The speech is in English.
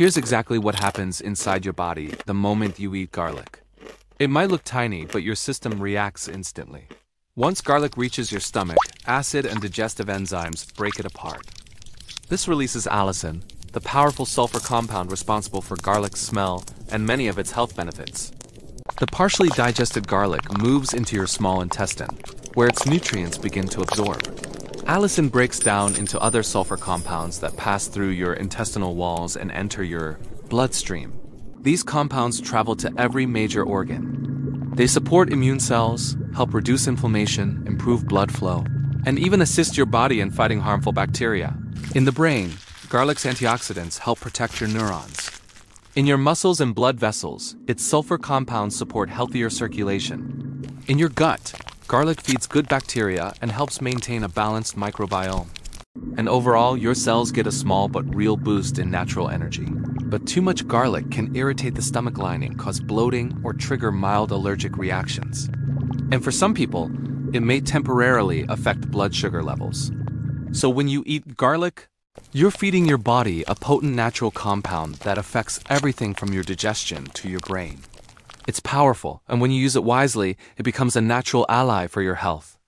Here's exactly what happens inside your body the moment you eat garlic. It might look tiny, but your system reacts instantly. Once garlic reaches your stomach, acid and digestive enzymes break it apart. This releases allicin, the powerful sulfur compound responsible for garlic's smell and many of its health benefits. The partially digested garlic moves into your small intestine, where its nutrients begin to absorb. Allicin breaks down into other sulfur compounds that pass through your intestinal walls and enter your bloodstream. These compounds travel to every major organ. They support immune cells, help reduce inflammation, improve blood flow, and even assist your body in fighting harmful bacteria. In the brain, garlic's antioxidants help protect your neurons. In your muscles and blood vessels, its sulfur compounds support healthier circulation. In your gut, garlic feeds good bacteria and helps maintain a balanced microbiome. And overall, your cells get a small but real boost in natural energy. But too much garlic can irritate the stomach lining, cause bloating, or trigger mild allergic reactions. And for some people, it may temporarily affect blood sugar levels. So when you eat garlic, you're feeding your body a potent natural compound that affects everything from your digestion to your brain. It's powerful, and when you use it wisely, it becomes a natural ally for your health.